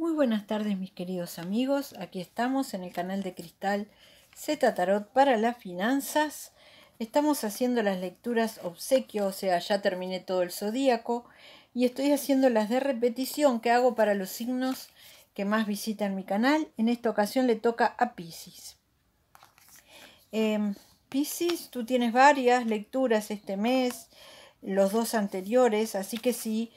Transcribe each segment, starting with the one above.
Muy buenas tardes, mis queridos amigos. Aquí estamos en el canal de Cristal Z Tarot para las finanzas. Estamos haciendo las lecturas obsequio, o sea, ya terminé todo el zodíaco y estoy haciendo las de repetición que hago para los signos que más visitan mi canal. En esta ocasión le toca a Piscis. Piscis, tú tienes varias lecturas este mes, los dos anteriores, así que si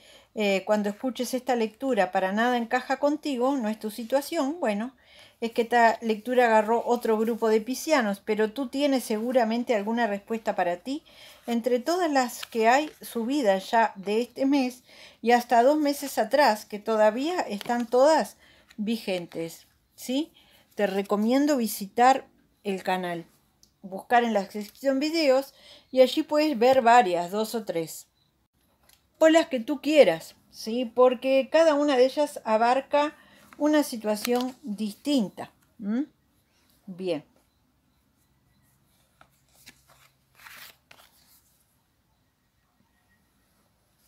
cuando escuches esta lectura para nada encaja contigo, no es tu situación, bueno, es que esta lectura agarró otro grupo de piscianos, pero tú tienes seguramente alguna respuesta para ti. Entre todas las que hay subidas ya de este mes y hasta 2 meses atrás, que todavía están todas vigentes, ¿sí? Te recomiendo visitar el canal, buscar en la sección videos y allí puedes ver varias, 2 o 3. O las que tú quieras, ¿sí? Porque cada una de ellas abarca una situación distinta. Bien.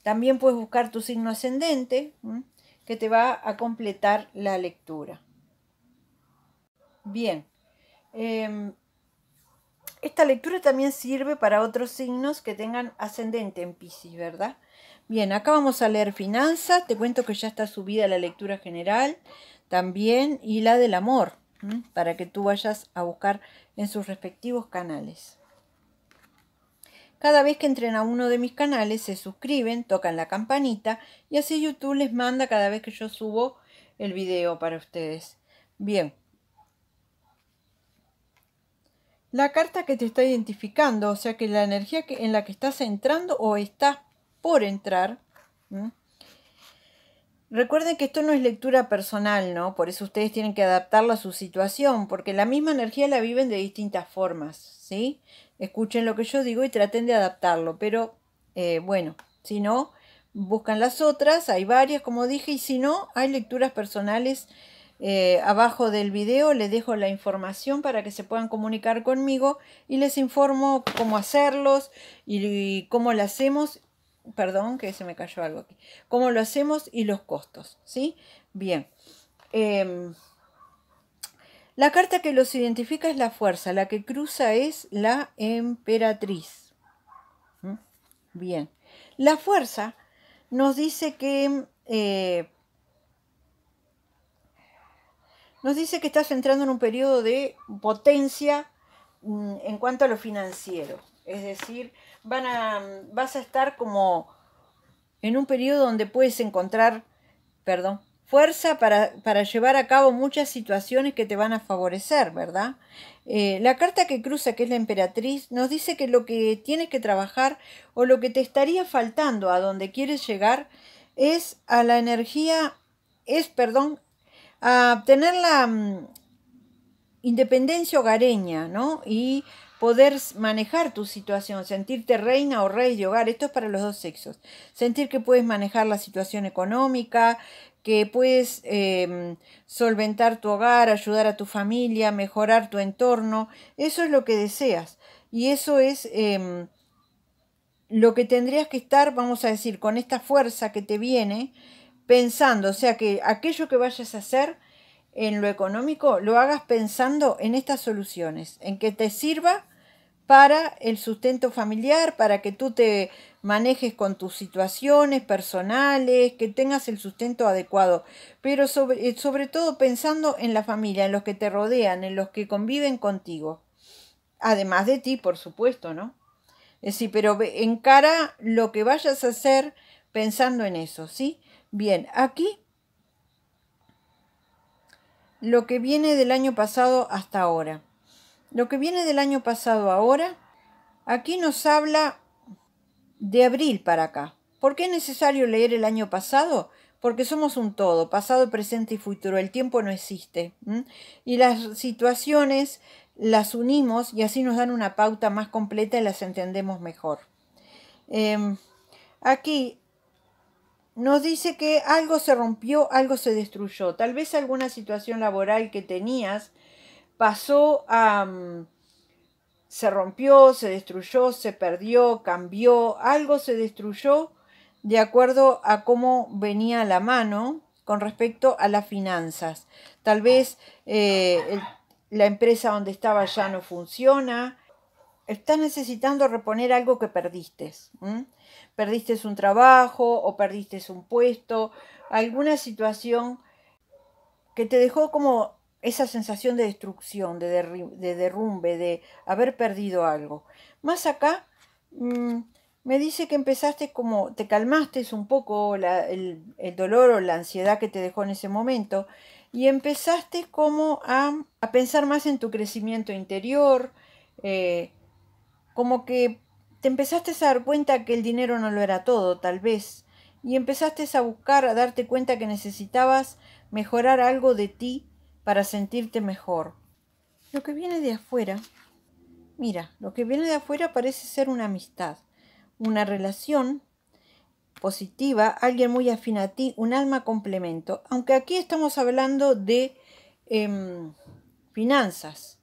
También puedes buscar tu signo ascendente, que te va a completar la lectura. Bien. Esta lectura también sirve para otros signos que tengan ascendente en Piscis, ¿verdad? Bien, acá vamos a leer finanzas. Te cuento que ya está subida la lectura general también y la del amor, para que tú vayas a buscar en sus respectivos canales. Cada vez que entren a uno de mis canales, se suscriben, tocan la campanita y así YouTube les manda cada vez que yo subo el video para ustedes. Bien. La carta que te está identificando, o sea que la energía en la que estás entrando o estás por entrar. Recuerden que esto no es lectura personal, ¿no? Por eso ustedes tienen que adaptarla a su situación, porque la misma energía la viven de distintas formas, ¿sí? Escuchen lo que yo digo y traten de adaptarlo, pero bueno, si no, buscan las otras, hay varias, como dije, y si no, hay lecturas personales. Abajo del video les dejo la información para que se puedan comunicar conmigo y les informo cómo hacerlos y cómo lo hacemos. Perdón, que se me cayó algo aquí. Cómo lo hacemos y los costos, ¿sí? Bien. La carta que los identifica es la fuerza. La que cruza es la emperatriz. Bien. La fuerza nos dice que... nos dice que estás entrando en un periodo de potencia en cuanto a lo financiero. Es decir... vas a estar como en un periodo donde puedes encontrar, fuerza para llevar a cabo muchas situaciones que te van a favorecer, ¿verdad? La carta que cruza, que es la emperatriz, nos dice que lo que tienes que trabajar o lo que te estaría faltando a donde quieres llegar es a la energía, a tener la independencia hogareña, ¿no? Y poder manejar tu situación, sentirte reina o rey de hogar. Esto es para los dos sexos. Sentir que puedes manejar la situación económica, que puedes solventar tu hogar, ayudar a tu familia, mejorar tu entorno. Eso es lo que deseas. Y eso es lo que tendrías que estar, vamos a decir, con esta fuerza que te viene pensando. O sea, que aquello que vayas a hacer en lo económico, lo hagas pensando en estas soluciones, en que te sirva para el sustento familiar, para que tú te manejes con tus situaciones personales, que tengas el sustento adecuado, pero sobre todo pensando en la familia, en los que te rodean, en los que conviven contigo, además de ti, por supuesto, ¿no? Es decir, pero encara lo que vayas a hacer pensando en eso, ¿sí? Bien, aquí... lo que viene del año pasado hasta ahora. Lo que viene del año pasado ahora, aquí nos habla de abril para acá. ¿Por qué es necesario leer el año pasado? Porque somos un todo, pasado, presente y futuro. El tiempo no existe. Y las situaciones las unimos y así nos dan una pauta más completa y las entendemos mejor. Aquí... nos dice que algo se rompió, algo se destruyó. Tal vez alguna situación laboral que tenías pasó a... se rompió, se destruyó, se perdió, cambió. Algo se destruyó de acuerdo a cómo venía a la mano con respecto a las finanzas. Tal vez la empresa donde estaba ya no funciona. Estás necesitando reponer algo que perdiste. Perdiste un trabajo o perdiste un puesto. Alguna situación que te dejó como esa sensación de destrucción, de derrumbe, de haber perdido algo. Más acá me dice que empezaste como, te calmaste un poco el dolor o la ansiedad que te dejó en ese momento y empezaste como a pensar más en tu crecimiento interior, como que te empezaste a dar cuenta que el dinero no lo era todo, tal vez, y empezaste a buscar, a darte cuenta que necesitabas mejorar algo de ti para sentirte mejor. Lo que viene de afuera, mira, lo que viene de afuera parece ser una amistad, una relación positiva, alguien muy afín a ti, un alma complemento. Aunque aquí estamos hablando de finanzas.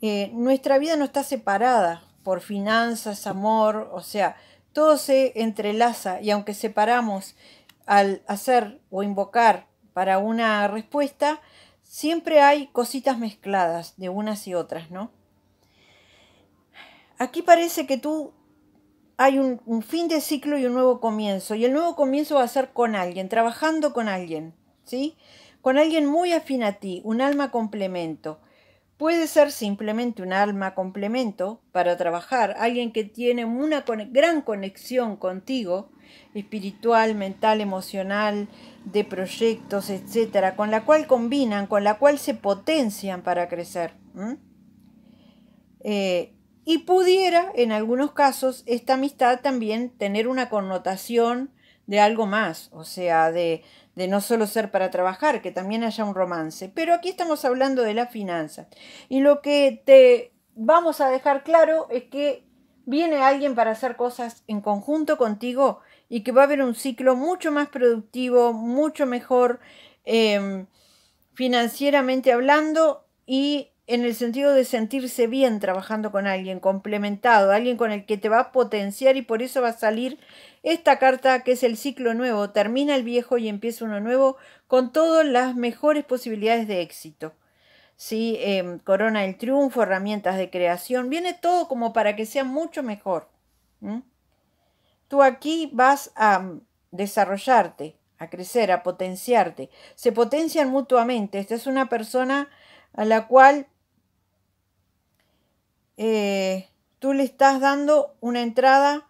Nuestra vida no está separada por finanzas, amor, o sea, todo se entrelaza y aunque separamos al hacer o invocar para una respuesta, siempre hay cositas mezcladas de unas y otras, ¿no? Aquí parece que tú hay un fin de ciclo y un nuevo comienzo. Y el nuevo comienzo va a ser con alguien, trabajando con alguien, ¿sí? Con alguien muy afín a ti, un alma complemento. Puede ser simplemente un alma complemento para trabajar, alguien que tiene una gran conexión contigo, espiritual, mental, emocional, de proyectos, etcétera, con la cual combinan, con la cual se potencian para crecer. Y pudiera, en algunos casos, esta amistad también tener una connotación de algo más, o sea, de no solo ser para trabajar, que también haya un romance. Pero aquí estamos hablando de las finanzas. Y lo que te vamos a dejar claro es que viene alguien para hacer cosas en conjunto contigo y que va a haber un ciclo mucho más productivo, mucho mejor financieramente hablando y en el sentido de sentirse bien trabajando con alguien, complementado, alguien con el que te va a potenciar y por eso va a salir esta carta que es el ciclo nuevo, termina el viejo y empieza uno nuevo con todas las mejores posibilidades de éxito. ¿Sí? Corona del triunfo, herramientas de creación, viene todo como para que sea mucho mejor. Tú aquí vas a desarrollarte, a crecer, a potenciarte. Se potencian mutuamente. Esta es una persona a la cual tú le estás dando una entrada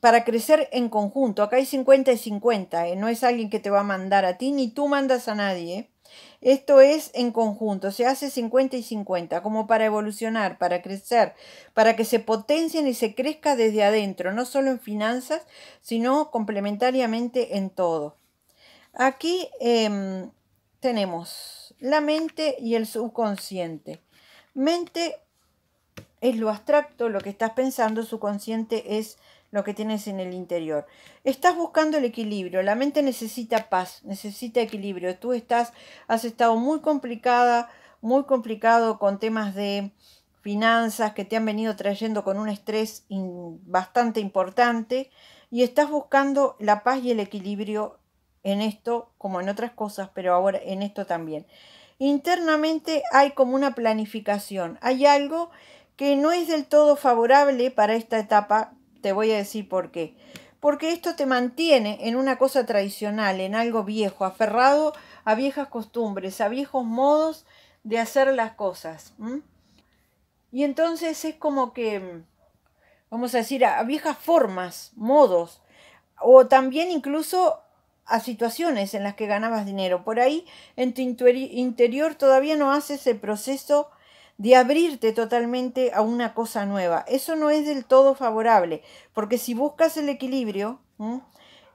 para crecer en conjunto. Acá hay 50 y 50, no es alguien que te va a mandar a ti, ni tú mandas a nadie. Esto es en conjunto, se hace 50 y 50, como para evolucionar, para crecer, para que se potencien y se crezca desde adentro, no solo en finanzas, sino complementariamente en todo. Aquí tenemos la mente y el subconsciente. Mente es lo abstracto, lo que estás pensando, subconsciente es lo que tienes en el interior. Estás buscando el equilibrio, la mente necesita paz, necesita equilibrio. Tú has estado muy complicada, muy complicado con temas de finanzas que te han venido trayendo con un estrés bastante importante y estás buscando la paz y el equilibrio en esto como en otras cosas, pero ahora en esto también. Internamente hay como una planificación, hay algo que no es del todo favorable para esta etapa. Te voy a decir por qué. Porque esto te mantiene en una cosa tradicional, en algo viejo, aferrado a viejas costumbres, a viejos modos de hacer las cosas. Y entonces es como que, vamos a decir, a viejas formas, modos, o también incluso a situaciones en las que ganabas dinero. Por ahí, en tu interior todavía no haces el proceso de abrirte totalmente a una cosa nueva. Eso no es del todo favorable, porque si buscas el equilibrio,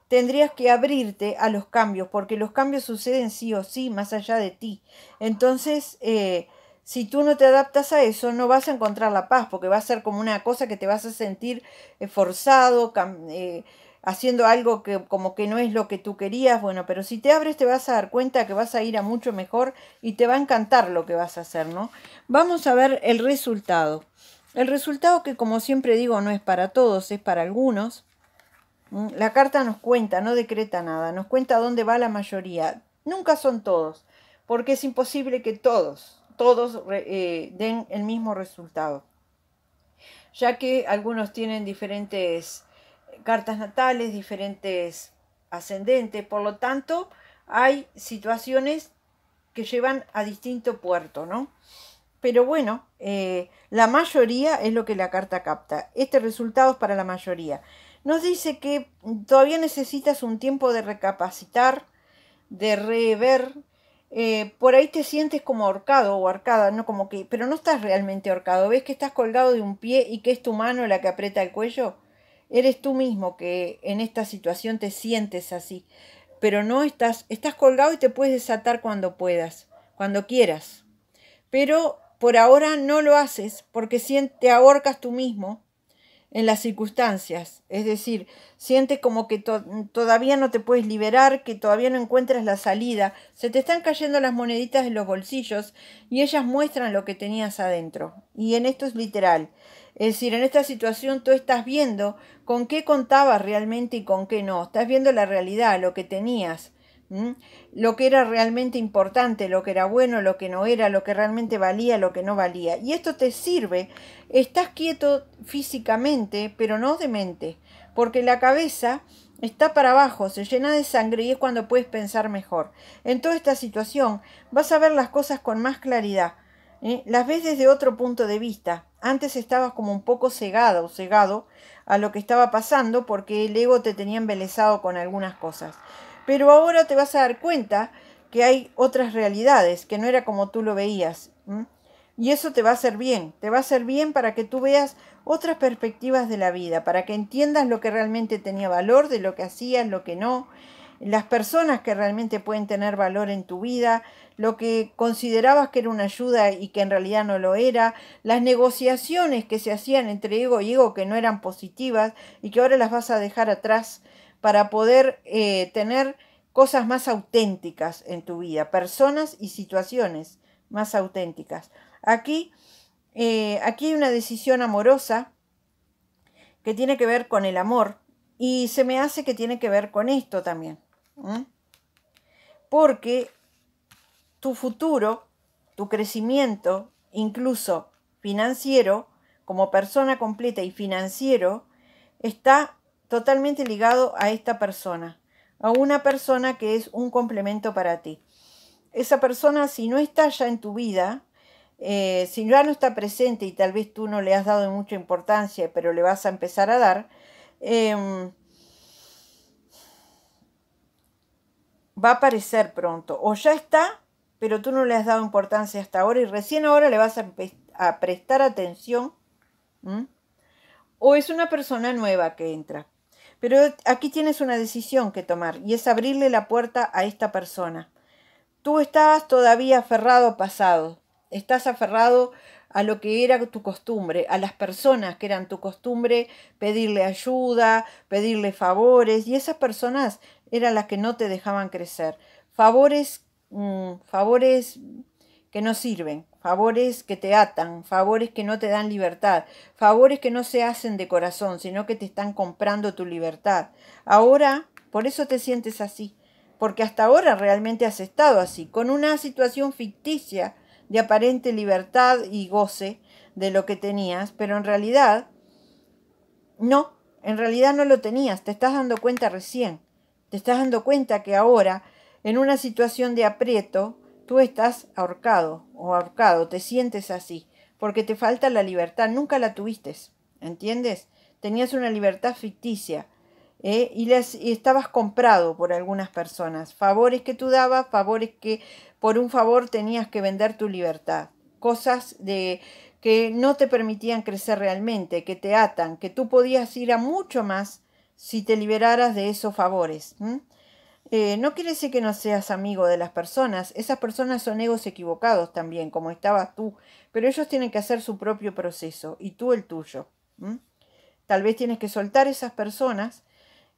tendrías que abrirte a los cambios, porque los cambios suceden sí o sí, más allá de ti. Entonces, si tú no te adaptas a eso, no vas a encontrar la paz, porque va a ser como una cosa que te vas a sentir forzado, haciendo algo que como que no es lo que tú querías. Bueno, pero si te abres te vas a dar cuenta que vas a ir a mucho mejor y te va a encantar lo que vas a hacer, ¿no? Vamos a ver el resultado. El resultado que, como siempre digo, no es para todos, es para algunos. La carta nos cuenta, no decreta nada, nos cuenta dónde va la mayoría. Nunca son todos, porque es imposible que todos den el mismo resultado, ya que algunos tienen diferentes cartas natales, diferentes ascendentes, por lo tanto hay situaciones que llevan a distinto puerto, ¿no? Pero bueno, la mayoría es lo que la carta capta. Este resultado es para la mayoría. Nos dice que todavía necesitas un tiempo de recapacitar, de rever. Por ahí te sientes como ahorcado o ahorcada, ¿no? Como que, pero no estás realmente ahorcado. ¿Ves que estás colgado de un pie y que es tu mano la que aprieta el cuello? Eres tú mismo que en esta situación te sientes así. Pero no estás colgado y te puedes desatar cuando puedas, cuando quieras. Pero por ahora no lo haces porque te ahorcas tú mismo en las circunstancias. Es decir, sientes como que todavía no te puedes liberar, que todavía no encuentras la salida. Se te están cayendo las moneditas de los bolsillos y ellas muestran lo que tenías adentro. Y en esto es literal. Es decir, en esta situación tú estás viendo con qué contabas realmente y con qué no. Estás viendo la realidad, lo que tenías, lo que era realmente importante, lo que era bueno, lo que no era, lo que realmente valía, lo que no valía. Y esto te sirve. Estás quieto físicamente, pero no de mente, porque la cabeza está para abajo, se llena de sangre y es cuando puedes pensar mejor. En toda esta situación vas a ver las cosas con más claridad. Las ves desde otro punto de vista. Antes estabas como un poco cegada o cegado a lo que estaba pasando porque el ego te tenía embelesado con algunas cosas. Pero ahora te vas a dar cuenta que hay otras realidades, que no era como tú lo veías. Y eso te va a hacer bien. Te va a hacer bien para que tú veas otras perspectivas de la vida, para que entiendas lo que realmente tenía valor, de lo que hacías, lo que no, las personas que realmente pueden tener valor en tu vida, lo que considerabas que era una ayuda y que en realidad no lo era, las negociaciones que se hacían entre ego y ego que no eran positivas y que ahora las vas a dejar atrás para poder tener cosas más auténticas en tu vida, personas y situaciones más auténticas. Aquí hay una decisión amorosa que tiene que ver con el amor y se me hace que tiene que ver con esto también, porque tu futuro, tu crecimiento, incluso financiero, como persona completa y financiero, está totalmente ligado a esta persona, a una persona que es un complemento para ti. Esa persona, si no está ya en tu vida, si ya no está presente y tal vez tú no le has dado mucha importancia, pero le vas a empezar a dar, va a aparecer pronto, o ya está, pero tú no le has dado importancia hasta ahora y recién ahora le vas a prestar atención, o es una persona nueva que entra. Pero aquí tienes una decisión que tomar y es abrirle la puerta a esta persona. Tú estabas todavía aferrado al pasado, estás aferrado a lo que era tu costumbre, a las personas que eran tu costumbre, pedirle ayuda, pedirle favores, y esas personas eran las que no te dejaban crecer. Favores que no sirven, favores que te atan, favores que no te dan libertad, favores que no se hacen de corazón, sino que te están comprando tu libertad. Ahora, por eso te sientes así, porque hasta ahora realmente has estado así, con una situación ficticia de aparente libertad y goce de lo que tenías, pero en realidad no lo tenías, te estás dando cuenta recién, te estás dando cuenta que ahora, en una situación de aprieto, tú estás ahorcado o ahorcado, te sientes así, porque te falta la libertad, nunca la tuviste, ¿entiendes? Tenías una libertad ficticia y estabas comprado por algunas personas, favores que tú dabas, favores que por un favor tenías que vender tu libertad, cosas que no te permitían crecer realmente, que te atan, que tú podías ir a mucho más si te liberaras de esos favores, no quiere decir que no seas amigo de las personas. Esas personas son egos equivocados también, como estabas tú. Pero ellos tienen que hacer su propio proceso y tú el tuyo. Tal vez tienes que soltar esas personas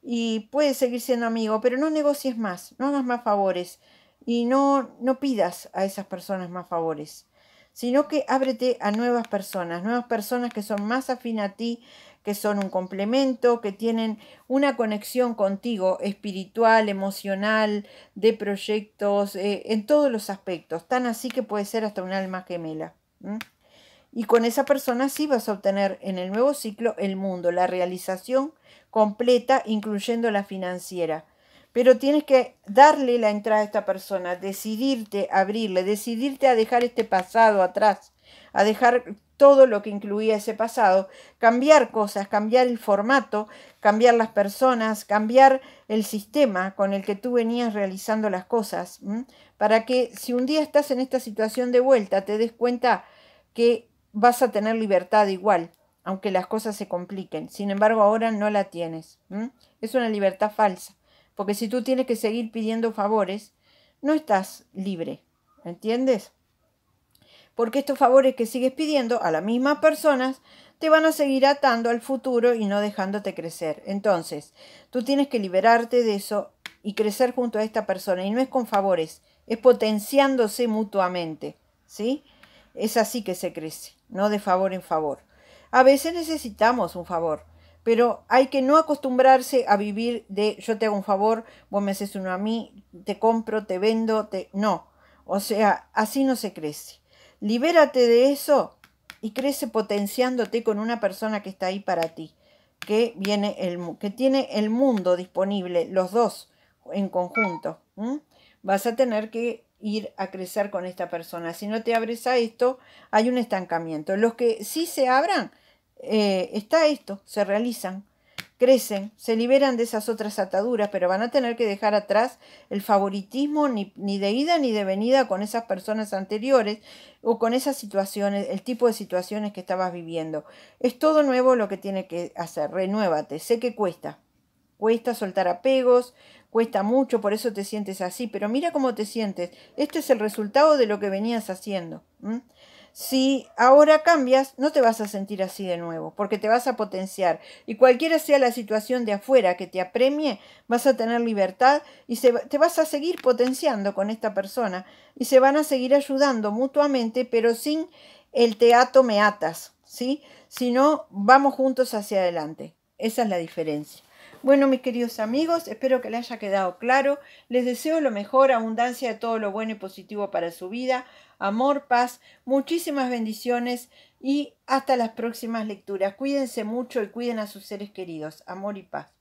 y puedes seguir siendo amigo, pero no negocies más, no hagas más favores y no pidas a esas personas más favores, sino que ábrete a nuevas personas que son más afín a ti, que son un complemento, que tienen una conexión contigo espiritual, emocional, de proyectos, en todos los aspectos. Tan así que puede ser hasta un alma gemela. ¿Mm? Y con esa persona sí vas a obtener en el nuevo ciclo el mundo, la realización completa, incluyendo la financiera. Pero tienes que darle la entrada a esta persona, decidirte a abrirle, decidirte a dejar este pasado atrás, a dejar todo lo que incluía ese pasado, cambiar cosas, cambiar el formato, cambiar las personas, cambiar el sistema con el que tú venías realizando las cosas, ¿m? Para que si un día estás en esta situación de vuelta, te des cuenta que vas a tener libertad igual, aunque las cosas se compliquen. Sin embargo, ahora no la tienes. ¿M? Es una libertad falsa. Porque si tú tienes que seguir pidiendo favores, no estás libre, ¿entiendes? Porque estos favores que sigues pidiendo a las mismas personas te van a seguir atando al futuro y no dejándote crecer. Entonces, tú tienes que liberarte de eso y crecer junto a esta persona. Y no es con favores, es potenciándose mutuamente, ¿sí? Es así que se crece, no de favor en favor. A veces necesitamos un favor. Pero hay que no acostumbrarse a vivir de yo te hago un favor, vos me haces uno a mí, te compro, te vendo, te... No, o sea, así no se crece. Libérate de eso y crece potenciándote con una persona que está ahí para ti, que tiene el mundo disponible, los dos en conjunto. ¿Mm? Vas a tener que ir a crecer con esta persona. Si no te abres a esto, hay un estancamiento. Los que sí se abran, está esto, se realizan, crecen, se liberan de esas otras ataduras, pero van a tener que dejar atrás el favoritismo ni de ida ni de venida con esas personas anteriores o con esas situaciones, el tipo de situaciones que estabas viviendo. Es todo nuevo lo que tiene que hacer, renuévate. Sé que cuesta soltar apegos, cuesta mucho, por eso te sientes así, pero mira cómo te sientes. Este es el resultado de lo que venías haciendo. ¿Mm? Si ahora cambias, no te vas a sentir así de nuevo, porque te vas a potenciar. Y cualquiera sea la situación de afuera que te apremie, vas a tener libertad y te vas a seguir potenciando con esta persona. Y se van a seguir ayudando mutuamente, pero sin el te ato me atas, ¿sí? Sino vamos juntos hacia adelante. Esa es la diferencia. Bueno, mis queridos amigos, espero que les haya quedado claro. Les deseo lo mejor, abundancia de todo lo bueno y positivo para su vida. Amor, paz, muchísimas bendiciones y hasta las próximas lecturas. Cuídense mucho y cuiden a sus seres queridos. Amor y paz.